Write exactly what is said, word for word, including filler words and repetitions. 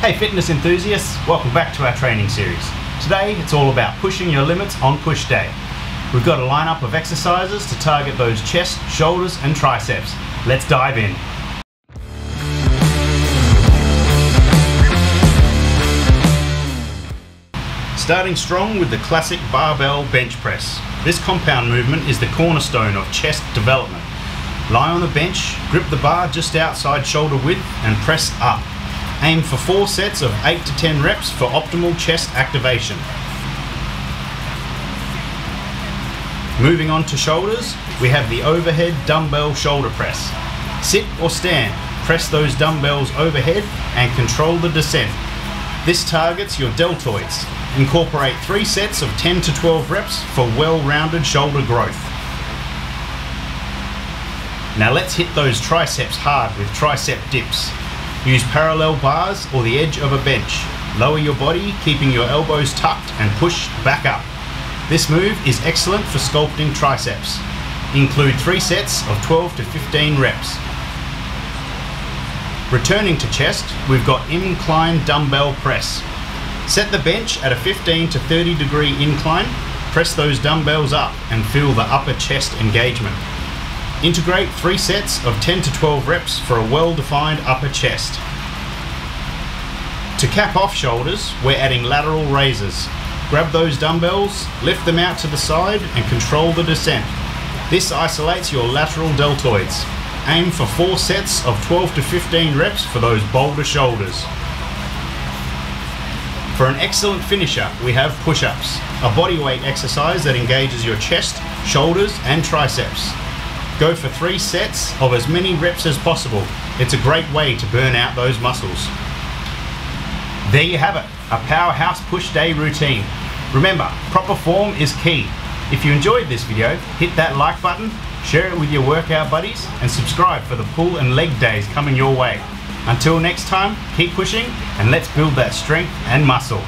Hey fitness enthusiasts, welcome back to our training series. Today it's all about pushing your limits on push day. We've got a lineup of exercises to target those chest, shoulders and triceps. Let's dive in. Starting strong with the classic barbell bench press. This compound movement is the cornerstone of chest development. Lie on the bench, grip the bar just outside shoulder width and press up. Aim for four sets of eight to ten reps for optimal chest activation. Moving on to shoulders, we have the overhead dumbbell shoulder press. Sit or stand, press those dumbbells overhead and control the descent. This targets your deltoids. Incorporate three sets of ten to twelve reps for well-rounded shoulder growth. Now let's hit those triceps hard with tricep dips. Use parallel bars or the edge of a bench. Lower your body, keeping your elbows tucked, and push back up. This move is excellent for sculpting triceps. Include three sets of twelve to fifteen reps. Returning to chest, we've got incline dumbbell press. Set the bench at a fifteen to thirty degree incline. Press those dumbbells up and feel the upper chest engagement. Integrate three sets of ten to twelve reps for a well-defined upper chest. To cap off shoulders, we're adding lateral raises. Grab those dumbbells, lift them out to the side and control the descent. This isolates your lateral deltoids. Aim for four sets of twelve to fifteen reps for those bolder shoulders. For an excellent finisher, we have push-ups, a bodyweight exercise that engages your chest, shoulders and triceps. Go for three sets of as many reps as possible. It's a great way to burn out those muscles. There you have it, a powerhouse push day routine. Remember, proper form is key. If you enjoyed this video, hit that like button, share it with your workout buddies, and subscribe for the pull and leg days coming your way. Until next time, keep pushing and let's build that strength and muscle.